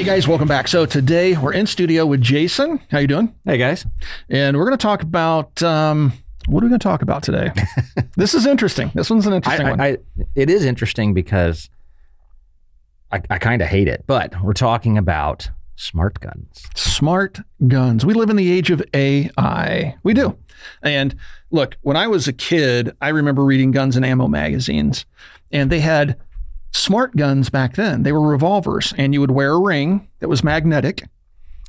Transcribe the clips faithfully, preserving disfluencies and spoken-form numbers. Hey guys, welcome back. So today we're in studio with Jason. How you doing? Hey guys. And we're going to talk about, um, what are we going to talk about today? This is interesting. This one's an interesting I, one. I, I, it is interesting because I, I kind of hate it, but we're talking about smart guns. Smart guns. We live in the age of A I. We do. And look, when I was a kid, I remember reading Guns and Ammo magazines, and they had smart guns back then. They were revolvers, and you would wear a ring that was magnetic.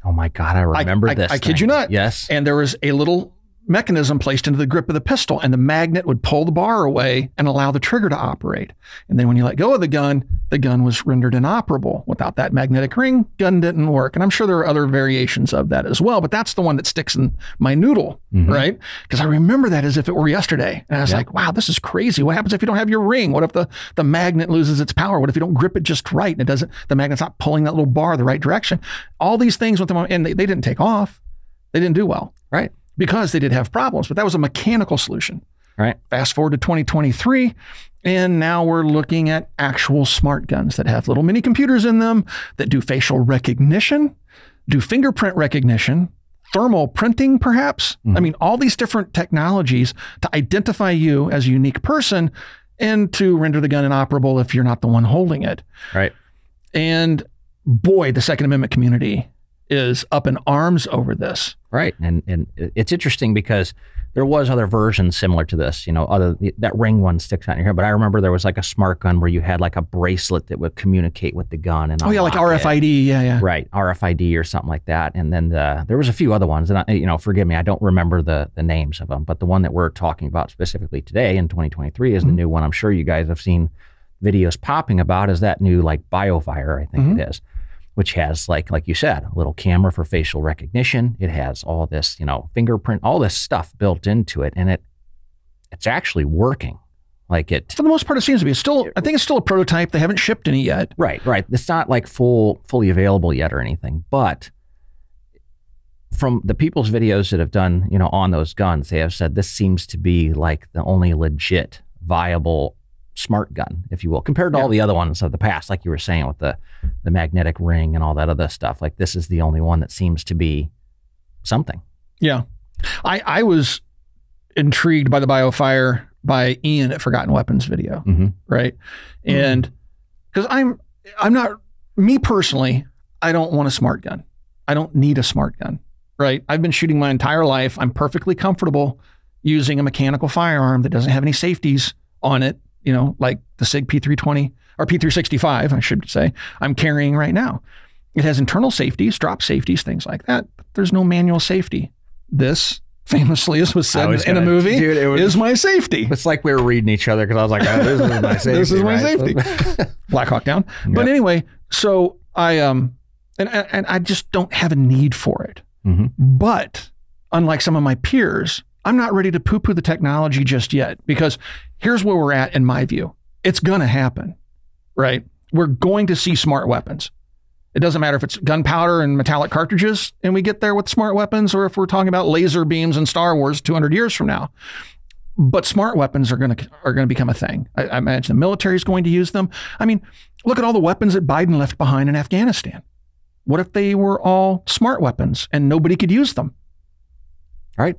Oh my God, I remember I, this. I, I kid you not. Yes. And there was a little mechanism placed into the grip of the pistol, and the magnet would pull the bar away and allow the trigger to operate. And then when you let go of the gun, the gun was rendered inoperable. Without that magnetic ring, gun didn't work. And I'm sure there are other variations of that as well, but that's the one that sticks in my noodle, mm-hmm. right? Because I remember that as if it were yesterday. And I was yep. like, wow, this is crazy. What happens if you don't have your ring? What if the, the magnet loses its power? What if you don't grip it just right and it doesn't, the magnet's not pulling that little bar the right direction? All these things with them, and they, they didn't take off. They didn't do well, right? Because they did have problems, but that was a mechanical solution. Right. Fast forward to twenty twenty-three, and now we're looking at actual smart guns that have little mini computers in them that do facial recognition, do fingerprint recognition, thermal printing, perhaps. Mm-hmm. I mean, all these different technologies to identify you as a unique person and to render the gun inoperable if you're not the one holding it. Right. And boy, the Second Amendment community is up in arms over this. Right, and and it's interesting because there was other versions similar to this, you know, other that ring one sticks out in your head, but I remember there was like a smart gun where you had like a bracelet that would communicate with the gun. And oh yeah, like R F I D, it. yeah, yeah. Right, R F I D or something like that. And then the, there was a few other ones, and I, you know, forgive me, I don't remember the, the names of them, but the one that we're talking about specifically today in twenty twenty-three is mm-hmm. the new one. I'm sure you guys have seen videos popping about, is that new like BioFire, I think mm-hmm. it is. Which has, like like you said, a little camera for facial recognition. It has all this, you know, fingerprint, all this stuff built into it, and it it's actually working. Like it for the most part, it seems to be. It's still, I think it's still a prototype. They haven't shipped any yet. Right, right. It's not like full fully available yet or anything. But from the people's videos that have done, you know, on those guns, they have said this seems to be like the only legit viable smart gun, if you will, compared to yeah. all the other ones of the past, like you were saying with the the magnetic ring and all that other stuff. Like this is the only one that seems to be something. Yeah. I, I was intrigued by the BioFire by Ian at Forgotten Weapons video. Mm-hmm. Right. Mm-hmm. And because I'm, I'm not, me personally, I don't want a smart gun. I don't need a smart gun. Right. I've been shooting my entire life. I'm perfectly comfortable using a mechanical firearm that doesn't have any safeties on it. You know, like the Sig P three twenty or P three sixty-five, I should say, I'm carrying right now. It has internal safeties, drop safeties, things like that. But there's no manual safety. This famously, as was said was in gonna, a movie, dude, it was, is my safety. It's like we were reading each other because I was like, oh, this is my safety. This is my right? safety. Black Hawk Down. Yep. But anyway, so I, um, and, and I just don't have a need for it. Mm-hmm. But unlike some of my peers, I'm not ready to poo-poo the technology just yet, because here's where we're at in my view. It's gonna happen, right? We're going to see smart weapons. It doesn't matter if it's gunpowder and metallic cartridges and we get there with smart weapons, or if we're talking about laser beams and Star Wars two hundred years from now. But smart weapons are gonna are gonna become a thing. I, I imagine the military is going to use them. I mean, look at all the weapons that Biden left behind in Afghanistan. What if they were all smart weapons and nobody could use them, right?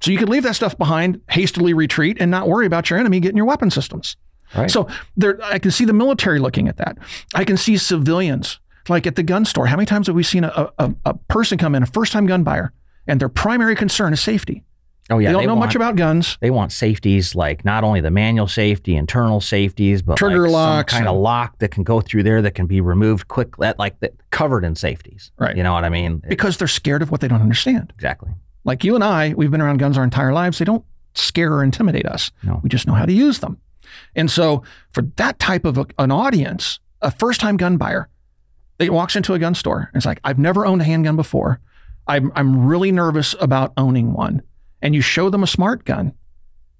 So you could leave that stuff behind, hastily retreat, and not worry about your enemy getting your weapon systems. Right. So there, I can see the military looking at that. I can see civilians, like at the gun store. How many times have we seen a, a, a person come in, a first-time gun buyer, and their primary concern is safety? Oh yeah, they don't they know want, much about guns. They want safeties, like not only the manual safety, internal safeties, but trigger like locks, some kind and, of lock that can go through there that can be removed quick, that like that, covered in safeties. Right. You know what I mean? Because it, they're scared of what they don't understand. Exactly. Like you and I, we've been around guns our entire lives. They don't scare or intimidate us. No. We just know how to use them. And so for that type of a, an audience, a first-time gun buyer, they walks into a gun store and it's like, I've never owned a handgun before. I'm, I'm really nervous about owning one. And you show them a smart gun,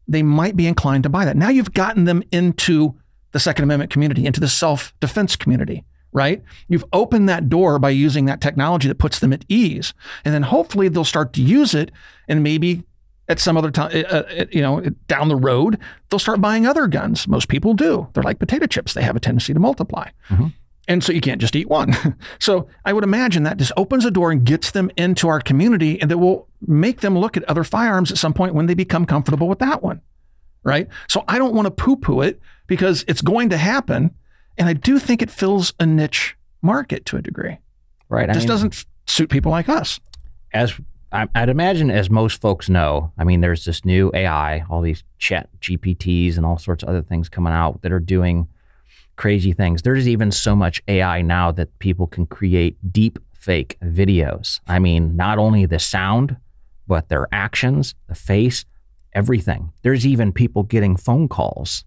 they might be inclined to buy that. Now you've gotten them into the Second Amendment community, into the self-defense community. Right? You've opened that door by using that technology that puts them at ease. And then hopefully they'll start to use it, and maybe at some other time, uh, uh, you know, down the road, they'll start buying other guns. Most people do. They're like potato chips. They have a tendency to multiply. Mm-hmm. And so you can't just eat one. So I would imagine that just opens a door and gets them into our community, and that will make them look at other firearms at some point when they become comfortable with that one, right? So I don't want to poo-poo it because it's going to happen. And I do think it fills a niche market to a degree. Right. It just I mean, doesn't suit people like us. As I'd imagine, as most folks know, I mean, there's this new A I, all these chat G P Ts and all sorts of other things coming out that are doing crazy things. There's even so much A I now that people can create deep fake videos. I mean, not only the sound, but their actions, the face, everything. There's even people getting phone calls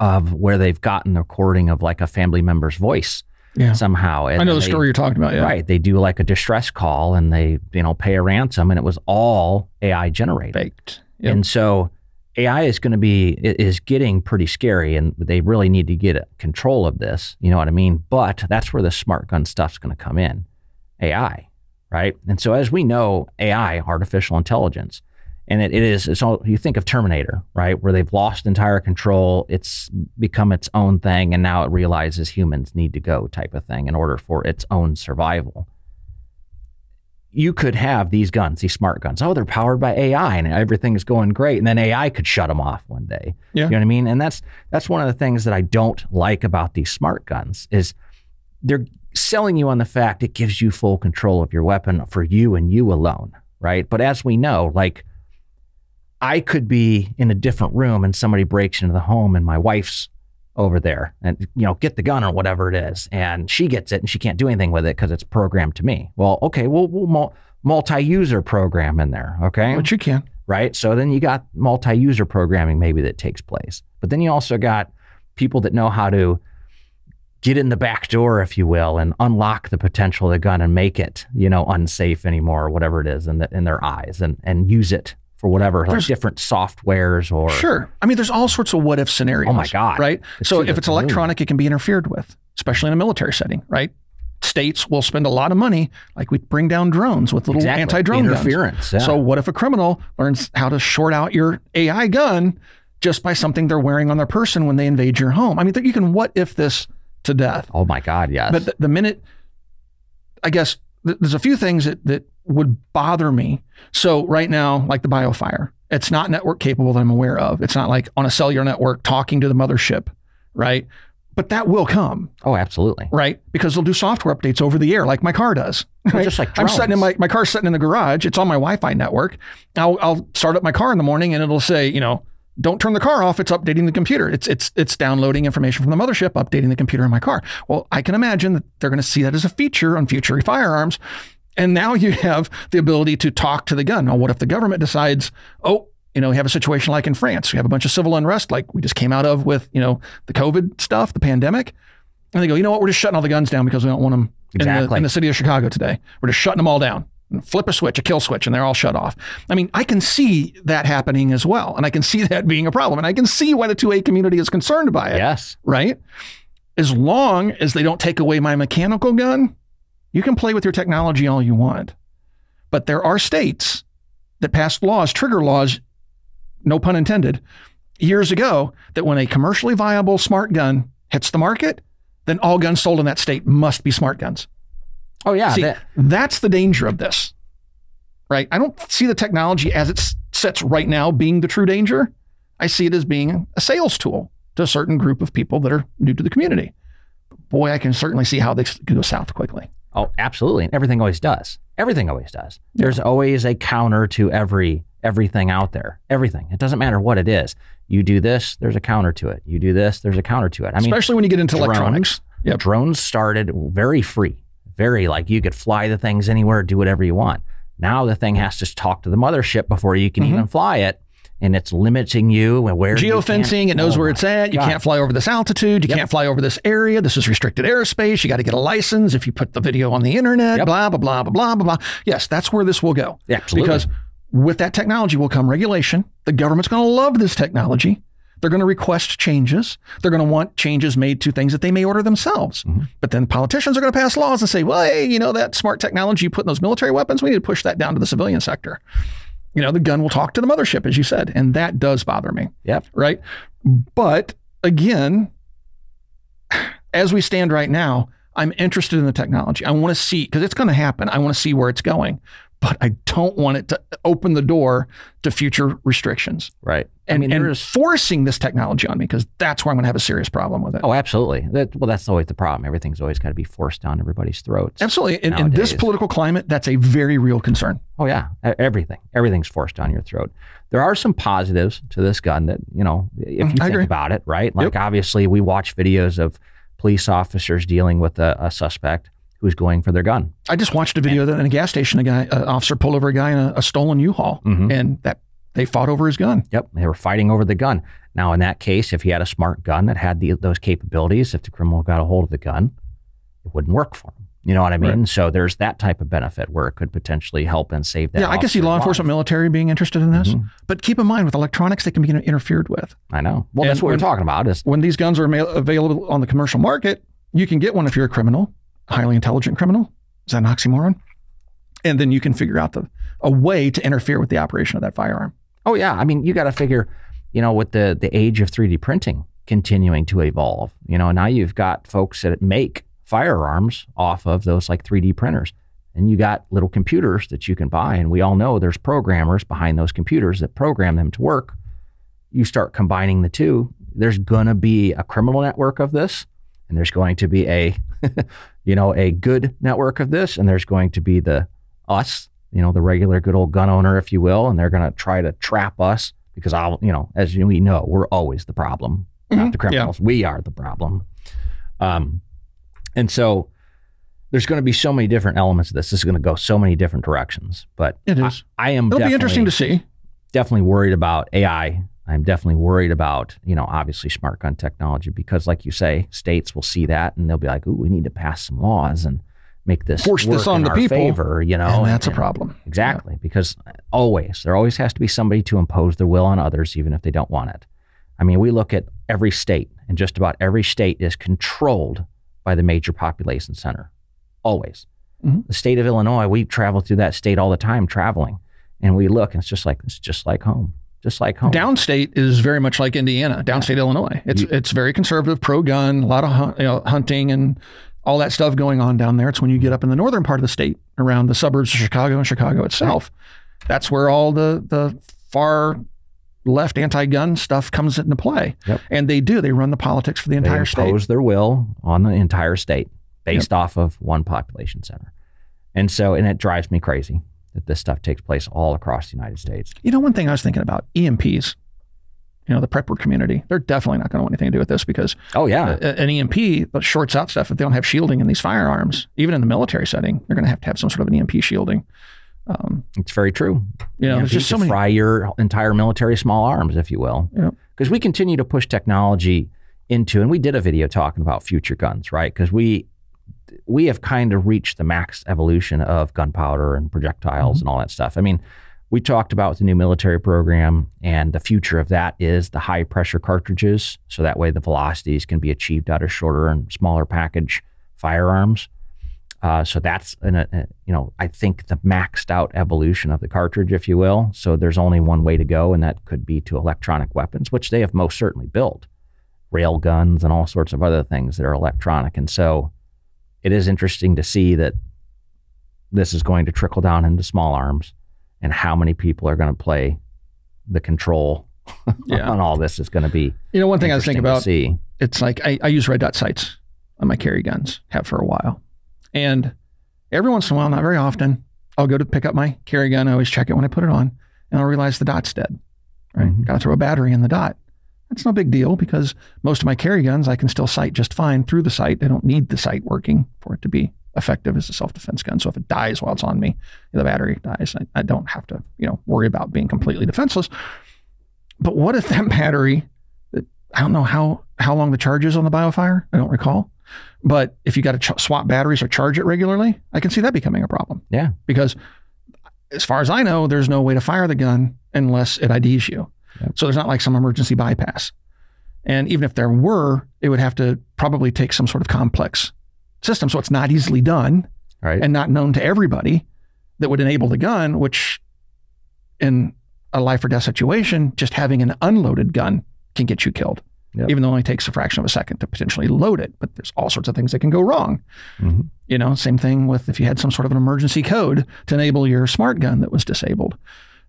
of where they've gotten a recording of like a family member's voice. Yeah. Somehow. And I know the they, story you're talking about. Yeah. Right. They do like a distress call and they, you know, pay a ransom, and it was all A I generated. Faked. Yep. And so A I is going to be, is getting pretty scary, and they really need to get control of this. You know what I mean? But that's where the smart gun stuff's going to come in. A I. Right. And so as we know, A I, artificial intelligence, and it, it is, it's all, you think of Terminator, right? Where they've lost entire control. It's become its own thing. And now it realizes humans need to go, type of thing, in order for its own survival. You could have these guns, these smart guns. Oh, they're powered by A I and everything is going great. And then A I could shut them off one day. Yeah. You know what I mean? And that's, that's one of the things that I don't like about these smart guns is they're selling you on the fact it gives you full control of your weapon for you and you alone, right? But as we know, like, I could be in a different room and somebody breaks into the home and my wife's over there and, you know, get the gun or whatever it is. And she gets it and she can't do anything with it because it's programmed to me. Well, okay, we'll, we'll multi-user program in there, okay? But you can. Right? So then you got multi-user programming maybe that takes place. But then you also got people that know how to get in the back door, if you will, and unlock the potential of the gun and make it, you know, unsafe anymore or whatever it is in, the, in their eyes and, and use it. Or whatever, there's, like different softwares or... Sure. I mean, there's all sorts of what-if scenarios. Oh, my God. Right? It's so if it's electronic, it can be interfered with, especially in a military setting, right? States will spend a lot of money, like we bring down drones with little exactly. anti-drone interference. Yeah. So what if a criminal learns how to short out your A I gun just by something they're wearing on their person when they invade your home? I mean, you can what-if this to death. Oh, my God, yes. But the, the minute... I guess th there's a few things that... that would bother me. So right now, like the BioFire, it's not network capable that I'm aware of. It's not like on a cellular network talking to the mothership, right? But that will come. Oh, absolutely. Right? Because they'll do software updates over the air like my car does. Right? Just like drones. I'm sitting in my, my car's sitting in the garage. It's on my Wi-Fi network. I'll, I'll start up my car in the morning and it'll say, you know, don't turn the car off. It's updating the computer. It's, it's, it's downloading information from the mothership, updating the computer in my car. Well, I can imagine that they're going to see that as a feature on future firearms. And now you have the ability to talk to the gun. Now, what if the government decides, oh, you know, we have a situation like in France. We have a bunch of civil unrest like we just came out of with, you know, the COVID stuff, the pandemic. And they go, you know what? We're just shutting all the guns down because we don't want them exactly. in, the, in the city of Chicago today. We're just shutting them all down. Flip a switch, a kill switch, and they're all shut off. I mean, I can see that happening as well. And I can see that being a problem. And I can see why the two A community is concerned by it. Yes. Right? As long as they don't take away my mechanical gun, you can play with your technology all you want, but there are states that passed laws, trigger laws, no pun intended, years ago, that when a commercially viable smart gun hits the market, then all guns sold in that state must be smart guns. Oh yeah. See, that that's the danger of this, right? I don't see the technology as it sits right now being the true danger. I see it as being a sales tool to a certain group of people that are new to the community. Boy, I can certainly see how this could go south quickly. Oh, absolutely. And everything always does. Everything always does. Yeah. There's always a counter to every everything out there. Everything. It doesn't matter what it is. You do this, there's a counter to it. You do this, there's a counter to it. I mean, especially when you get into drones, electronics. Yep. Drones started very free. Very like you could fly the things anywhere, do whatever you want. Now the thing has to talk to the mothership before you can mm-hmm. even fly it. And it's limiting you and where geofencing. It knows where it's at. You can't fly over this altitude. You can't fly over this area. This is restricted airspace. You got to get a license if you put the video on the internet. Blah blah blah blah blah blah blah. Yes, that's where this will go. Yeah, absolutely. Because with that technology will come regulation. The government's going to love this technology. They're going to request changes. They're going to want changes made to things that they may order themselves. Mm-hmm. But then politicians are going to pass laws and say, well, hey, you know that smart technology you put in those military weapons, we need to push that down to the civilian sector. You know, the gun will talk to the mothership, as you said, and that does bother me. Yep. Right. But again, as we stand right now, I'm interested in the technology. I want to see, because it's going to happen. I want to see where it's going, but I don't want it to open the door to future restrictions. Right. And, I mean, and there's... forcing this technology on me, because that's where I'm going to have a serious problem with it. Oh, absolutely. That, well, that's always the problem. Everything's always got to be forced down everybody's throats. Absolutely. In, in this political climate, that's a very real concern. Oh, yeah. Everything. Everything's forced down your throat. There are some positives to this gun that, you know, if you I think agree. about it, right? Like, yep. obviously, we watch videos of police officers dealing with a, a suspect who's going for their gun. I just watched a video that in a gas station, a guy, an officer pulled over a guy in a, a stolen U-Haul, mm-hmm. and that they fought over his gun. Yep, they were fighting over the gun. Now, in that case, if he had a smart gun that had the, those capabilities, if the criminal got a hold of the gun, it wouldn't work for him. You know what I mean? Right. So there's that type of benefit where it could potentially help and save that. Yeah, I can see law enforcement, military being interested in this. Mm-hmm. But keep in mind, with electronics, they can be interfered with. I know. Well, and that's what when, we're talking about. Is when these guns are available on the commercial market, you can get one if you're a criminal, a highly intelligent criminal. Is that an oxymoron? And then you can figure out the a way to interfere with the operation of that firearm. Oh, yeah. I mean, you got to figure, you know, with the, the age of three D printing continuing to evolve, you know, now you've got folks that make firearms off of those like three D printers, and you got little computers that you can buy, and we all know there's programmers behind those computers that program them to work. You start combining the two, there's going to be a criminal network of this, and there's going to be a you know, a good network of this, and there's going to be the us, you know, the regular good old gun owner, if you will, and they're going to try to trap us, because I'll, you know, as we know, we're always the problem, mm-hmm. not the criminals. Yeah. We are the problem. um And so there's going to be so many different elements of this. This is going to go so many different directions. But it is. I, I am It'll be interesting to see. Definitely worried about A I. I'm definitely worried about, you know, obviously smart gun technology, because like you say, states will see that and they'll be like, ooh, we need to pass some laws and make this force work this on in the our people favor, you know. And that's and, a problem. Exactly. Yeah. Because always, there always has to be somebody to impose their will on others, even if they don't want it. I mean, we look at every state, and just about every state is controlled by the major population center, always. Mm-hmm. The state of Illinois, we travel through that state all the time traveling, and we look, and it's just like, it's just like home, just like home. Downstate is very much like Indiana, downstate yeah. Illinois. It's you, it's very conservative, pro-gun, a lot of hun you know, hunting and all that stuff going on down there. It's when you get up in the northern part of the state, around the suburbs of Chicago and Chicago itself, right. that's where all the, the far left anti-gun stuff comes into play. Yep. And they do. They run the politics for the entire state. They impose their will on the entire state based yep. off of one population center. And so, and it drives me crazy that this stuff takes place all across the United States. You know, one thing I was thinking about, E M Ps, you know, the prepper community, they're definitely not going to want anything to do with this, because oh yeah, a, an E M P that shorts out stuff, if they don't have shielding in these firearms, even in the military setting, they're going to have to have some sort of an E M P shielding. Um, it's very true. You know, there's just so many. Fry your entire military small arms, if you will, because yeah. we continue to push technology into, and we did a video talking about future guns, right? Because we we have kind of reached the max evolution of gunpowder and projectiles mm-hmm. and all that stuff. I mean, we talked about the new military program, and the future of that is the high pressure cartridges. So that way the velocities can be achieved out of shorter and smaller package firearms. Uh, so that's, an, a, you know, I think the maxed out evolution of the cartridge, if you will. So there's only one way to go, and that could be to electronic weapons, which they have most certainly built. Rail guns and all sorts of other things that are electronic. And so it is interesting to see that this is going to trickle down into small arms, and how many people are going to play the control yeah. on all this is going to be. You know, one thing I was thinking about, it's like I, I use red dot sights on my carry guns, have for a while. And every once in a while, not very often, I'll go to pick up my carry gun. I always check it when I put it on, and I'll realize the dot's dead. Right? Mm-hmm. Got to throw a battery in the dot. That's no big deal, because most of my carry guns, I can still sight just fine through the sight. I don't need the sight working for it to be effective as a self-defense gun. So if it dies while it's on me, the battery dies. I, I don't have to, you know, worry about being completely defenseless. But what if that battery, I don't know how, how long the charge is on the BioFire. I don't recall. But if you got to swap batteries or charge it regularly, I can see that becoming a problem. Yeah. Because as far as I know, there's no way to fire the gun unless it I Ds you. Yep. So there's not like some emergency bypass. And even if there were, it would have to probably take some sort of complex system. So it's not easily done right. and not known to everybody, that would enable the gun, which in a life or death situation, just having an unloaded gun can get you killed. Yep. Even though it only takes a fraction of a second to potentially load it, but there's all sorts of things that can go wrong. Mm-hmm. You know, same thing with if you had some sort of an emergency code to enable your smart gun that was disabled.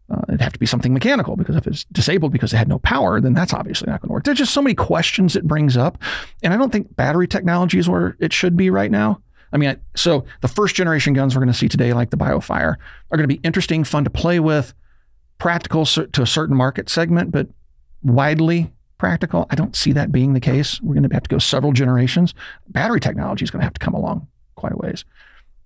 Uh, it'd have to be something mechanical, because if it's disabled because it had no power, then that's obviously not going to work. There's just so many questions it brings up. And I don't think battery technology is where it should be right now. I mean, I, so the first generation guns we're going to see today, like the BioFire, are going to be interesting, fun to play with, practical to a certain market segment, but widely practical, I don't see that being the case. We're going to have to go several generations. Battery technology is going to have to come along quite a ways.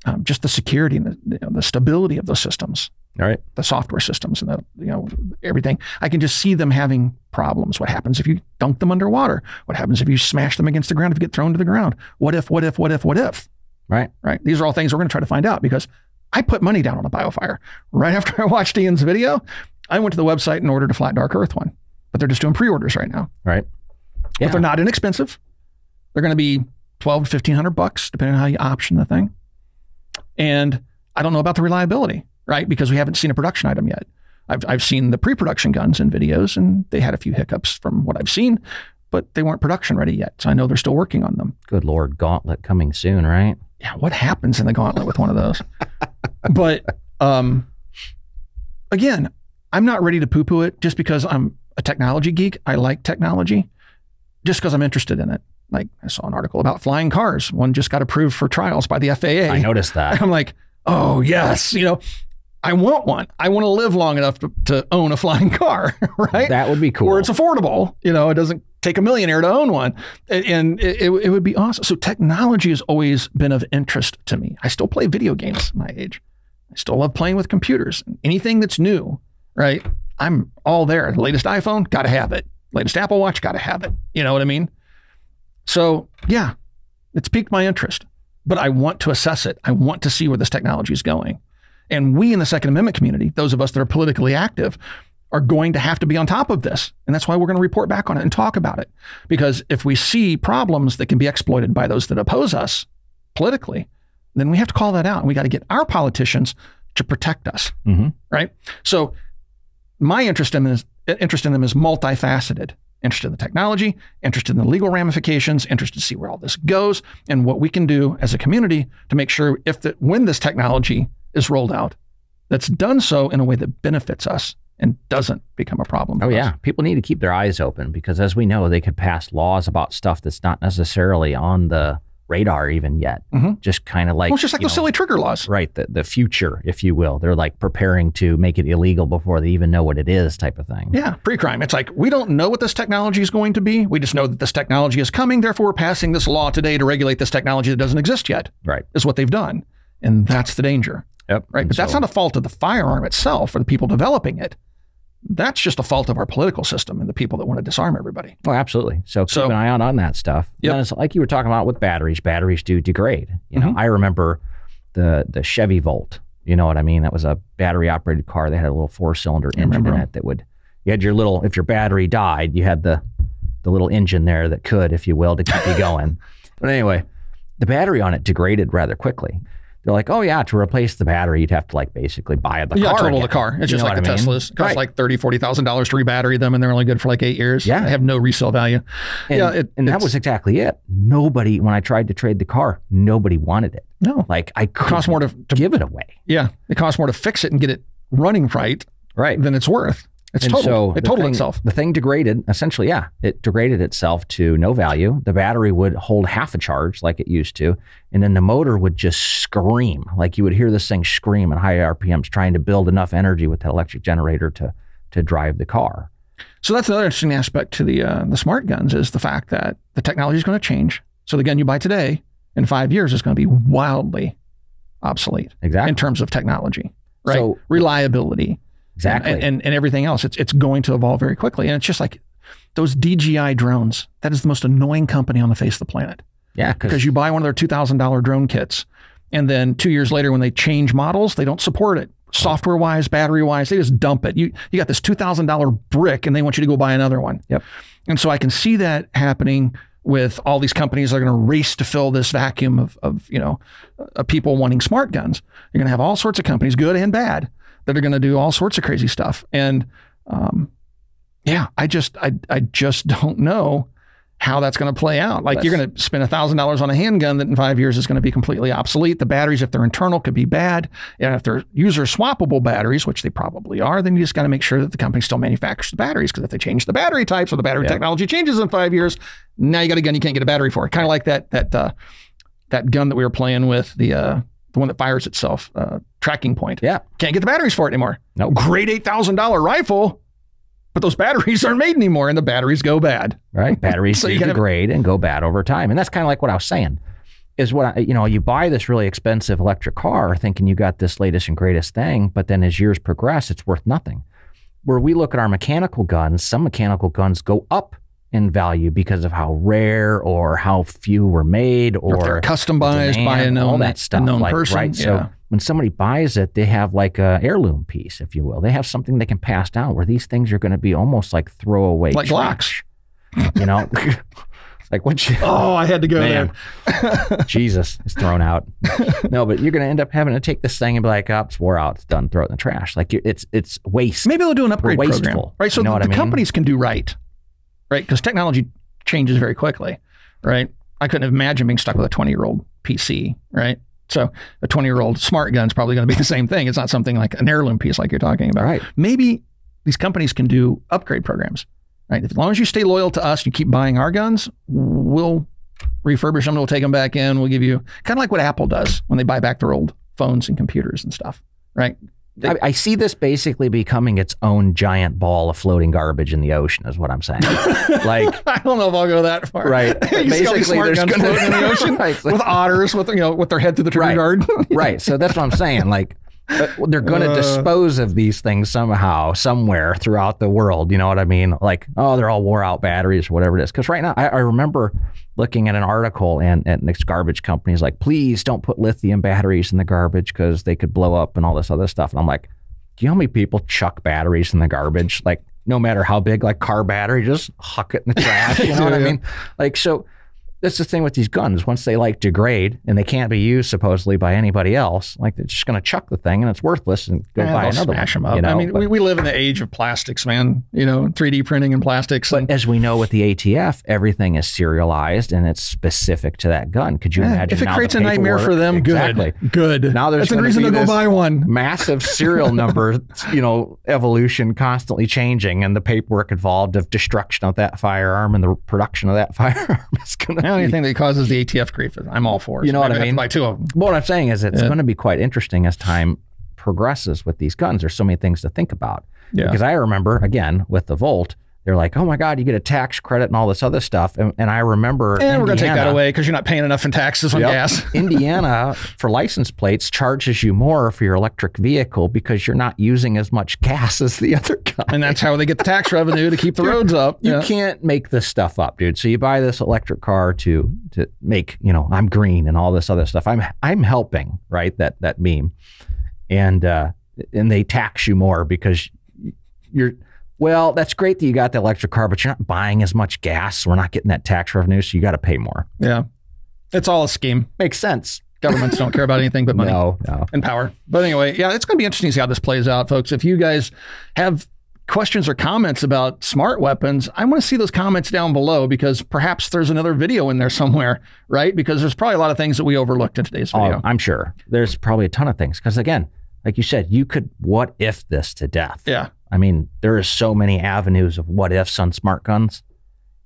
Um, just the security and the, you know, the stability of those systems, all right, the software systems and the, you know, everything. I can just see them having problems. What happens if you dunk them underwater? What happens if you smash them against the ground, if you get thrown to the ground? What if, what if, what if, what if? Right. Right. These are all things we're going to try to find out, because I put money down on a BioFire. Right after I watched Ian's video, I went to the website and ordered a flat dark earth one, but they're just doing pre-orders right now. Right. Yeah. But they're not inexpensive. They're going to be twelve to fifteen hundred bucks, depending on how you option the thing. And I don't know about the reliability, right? Because we haven't seen a production item yet. I've, I've seen the pre-production guns in videos, and they had a few hiccups from what I've seen, but they weren't production ready yet. So I know they're still working on them. Good Lord, Gauntlet coming soon, right? Yeah, what happens in the Gauntlet with one of those? But um, again, I'm not ready to poo-poo it just because I'm a technology geek. I like technology just because I'm interested in it. Like, I saw an article about flying cars. One just got approved for trials by the F A A. I noticed that. And I'm like, oh, yes. You know, I want one. I want to live long enough to, to own a flying car, right? That would be cool. Where it's affordable. You know, it doesn't take a millionaire to own one. And it, it, it would be awesome. So technology has always been of interest to me. I still play video games at my age. I still love playing with computers. Anything that's new, right? I'm all there. The latest iPhone, got to have it. Latest Apple Watch, got to have it. You know what I mean? So yeah, it's piqued my interest, but I want to assess it. I want to see where this technology is going. And we in the Second Amendment community, those of us that are politically active, are going to have to be on top of this. And that's why we're going to report back on it and talk about it. Because if we see problems that can be exploited by those that oppose us politically, then we have to call that out. And we got to get our politicians to protect us, mm-hmm. right? So my interest in, this, interest in them is multifaceted. Interested in the technology, interested in the legal ramifications, interested to see where all this goes and what we can do as a community to make sure if the, when this technology is rolled out, that's done so in a way that benefits us and doesn't become a problem. Oh yeah. Us. People need to keep their eyes open, because as we know, they could pass laws about stuff that's not necessarily on the radar even yet. Mm-hmm. Just kind of like, well, it's just like those know, silly trigger laws, right? The, the future, if you will, they're like preparing to make it illegal before they even know what it is type of thing. Yeah. Pre-crime. It's like, we don't know what this technology is going to be. We just know that this technology is coming. Therefore we're passing this law today to regulate this technology that doesn't exist yet. Right. Is what they've done. And that's the danger. Yep. Right. And but so, that's not a fault of the firearm itself or the people developing it. That's just a fault of our political system and the people that want to disarm everybody. Oh, absolutely. So keep so, an eye out on that stuff. Yep. And it's like you were talking about with batteries, batteries do degrade. You know, mm-hmm. I remember the the Chevy Volt, you know what I mean? That was a battery operated car. They had a little four cylinder engine in it that would, you had your little, if your battery died, you had the, the little engine there that could, if you will, to keep you going. But anyway, the battery on it degraded rather quickly. They're like, oh yeah, to replace the battery, you'd have to like basically buy the yeah, car. Yeah, total the car. It's you just like the I mean? Teslas. It costs right. like thirty thousand, forty thousand dollars to re-battery them, and they're only good for like eight years. Yeah. They have no resale value. And, yeah, it, and that was exactly it. Nobody, when I tried to trade the car, nobody wanted it. No. Like I couldn't it costs more to, to give it away. Yeah. It costs more to fix it and get it running right, right. than it's worth. It's and total. So it totaled thing, itself. The thing degraded, essentially, yeah. It degraded itself to no value. The battery would hold half a charge like it used to. And then the motor would just scream. Like you would hear this thing scream at high R P Ms trying to build enough energy with that electric generator to, to drive the car. So that's another interesting aspect to the, uh, the smart guns is the fact that the technology is going to change. So the gun you buy today in five years is going to be wildly obsolete. Exactly. In terms of technology, right? So, reliability. Exactly. And, and, and everything else, it's, it's going to evolve very quickly. And it's just like those D J I drones, that is the most annoying company on the face of the planet. Yeah. Because you buy one of their two thousand dollar drone kits, and then two years later when they change models, they don't support it. Software-wise, battery-wise, they just dump it. You, you got this two thousand dollar brick and they want you to go buy another one. Yep. And so I can see that happening with all these companies that are going to race to fill this vacuum of, of you know, uh, people wanting smart guns. You're going to have all sorts of companies, good and bad, that are going to do all sorts of crazy stuff. And um, yeah, I just, I, I just don't know how that's going to play out. Like, that's, you're going to spend a thousand dollars on a handgun that in five years is going to be completely obsolete. The batteries, if they're internal, could be bad. And if they're user swappable batteries, which they probably are, then you just got to make sure that the company still manufactures the batteries. Because if they change the battery types or the battery yeah. technology changes in five years, now you got a gun you can't get a battery for. Kind of like that that uh, that gun that we were playing with, the uh, the one that fires itself, uh, TrackingPoint. Yeah, can't get the batteries for it anymore. No, nope. Great eight thousand dollar rifle. But those batteries aren't made anymore, and the batteries go bad. Right, batteries so degrade have... and go bad over time, and that's kind of like what I was saying. Is what I, you know, you buy this really expensive electric car, thinking you got this latest and greatest thing, but then as years progress, it's worth nothing. Where we look at our mechanical guns, some mechanical guns go up in value because of how rare or how few were made, or, or if they're customized by a known, all that stuff, a known like, person. Right? Yeah. So when somebody buys it, they have like a heirloom piece, if you will. They have something they can pass down, where these things are going to be almost like throwaway, like Glocks. You know, like what? You, oh, I had to go man. there. Jesus, it's thrown out. No, but you're going to end up having to take this thing and be like, "Oh, it's wore out. It's done. Throw it in the trash." Like it's it's waste. Maybe they'll do an upgrade program, right? So you know the, the I mean? companies can do right, right? Because technology changes very quickly, right? I couldn't imagine being stuck with a twenty-year-old P C, right? So a twenty-year-old smart gun's probably going to be the same thing. It's not something like an heirloom piece like you're talking about. Right. Maybe these companies can do upgrade programs, right? As long as you stay loyal to us, you keep buying our guns, we'll refurbish them, we'll take them back in, we'll give you, kind of like what Apple does when they buy back their old phones and computers and stuff, right? They, I, I see this basically becoming its own giant ball of floating garbage in the ocean, is what I'm saying. Like I don't know if I'll go that far. Right. Basically, smart there's guns gonna, floating in the ocean right, like, with otters, with you know, with their head through the tree guard. Right. right. So that's what I'm saying. Like, but they're going to uh, dispose of these things somehow, somewhere throughout the world. You know what I mean? Like, oh, they're all wore out batteries, whatever it is. Because right now, I, I remember looking at an article and at this garbage company's like, please don't put lithium batteries in the garbage because they could blow up and all this other stuff. And I'm like, do you know how many people chuck batteries in the garbage? Like, no matter how big, like car battery, just huck it in the trash. You know yeah. what I mean? Like, so... That's the thing with these guns. Once they like degrade and they can't be used supposedly by anybody else, like they're just going to chuck the thing and it's worthless and go yeah, buy another smash one. Them up. You know? I mean, but, we, we live in the age of plastics, man. You know, three D printing and plastics. But and, as we know with the A T F, everything is serialized and it's specific to that gun. Could you yeah, imagine? If it creates a nightmare for them, exactly. good. Good. Now there's That's a reason to go buy one. Massive serial number, you know, evolution constantly changing, and the paperwork involved of destruction of that firearm and the production of that firearm is going to. Anything that causes the A T F grief, I'm all for it. You know what I mean? Buy two of them. What I'm saying is it's yeah. going to be quite interesting as time progresses with these guns. There's so many things to think about. Yeah. Because I remember, again, with the Volt, they're like, oh my God, you get a tax credit and all this other stuff. And, and I remember And Indiana, we're going to take that away because you're not paying enough in taxes on yep, gas. Indiana, for license plates, charges you more for your electric vehicle because you're not using as much gas as the other guy. And that's how they get the tax revenue to keep the dude, roads up. You yeah. can't make this stuff up, dude. So you buy this electric car to to make, you know, I'm green and all this other stuff. I'm I'm helping, right, that that meme. And, uh, and they tax you more because you're... Well, that's great that you got the electric car, but you're not buying as much gas. We're not getting that tax revenue, so you got to pay more. Yeah. It's all a scheme. Makes sense. Governments don't care about anything but money no, no. and power. But anyway, yeah, it's going to be interesting to see how this plays out, folks. If you guys have questions or comments about smart weapons, I want to see those comments down below because perhaps there's another video in there somewhere, right? Because there's probably a lot of things that we overlooked in today's video. Oh, I'm sure. There's probably a ton of things because, again, like you said, you could what if this to death. Yeah. I mean, there is so many avenues of what ifs on smart guns,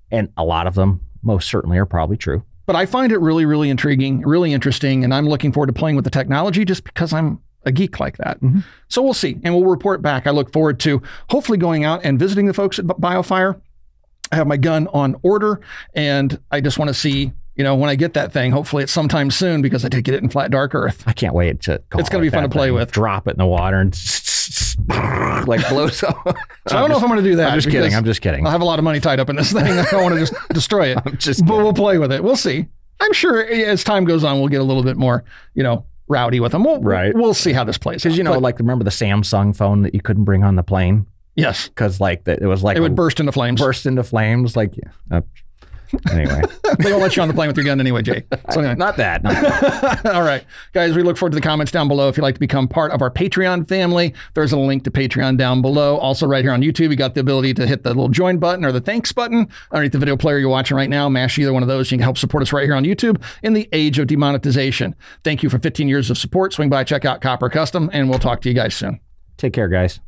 and a lot of them most certainly are probably true. But I find it really, really intriguing, really interesting, and I'm looking forward to playing with the technology just because I'm a geek like that. Mm-hmm. So we'll see, and we'll report back. I look forward to hopefully going out and visiting the folks at BioFire. I have my gun on order, and I just want to see... You know, when I get that thing, hopefully it's sometime soon because I did get it in flat dark earth. I can't wait to call It's going it to be fun to play with. Drop it in the water and like blows up. So I don't know if I'm going to do that. I'm just kidding. I'm just kidding. I have a lot of money tied up in this thing. I don't want to just destroy it. I'm just but kidding. We'll play with it. We'll see. I'm sure as time goes on, we'll get a little bit more, you know, rowdy with them. We'll, right. We'll see how this plays. Because, you know, but, like remember the Samsung phone that you couldn't bring on the plane? Yes. Because like that, it was like it would a, burst into flames. Burst into flames. Like, yeah. Uh, Anyway. They won't let you on the plane with your gun anyway, Jay. So anyway. Not that. Not that. All right. Guys, we look forward to the comments down below. If you'd like to become part of our Patreon family, there's a link to Patreon down below. Also right here on YouTube, you got the ability to hit the little join button or the thanks button underneath the video player you're watching right now. Mash either one of those. You can help support us right here on YouTube in the age of demonetization. Thank you for fifteen years of support. Swing by, check out Copper Custom, and we'll talk to you guys soon. Take care, guys.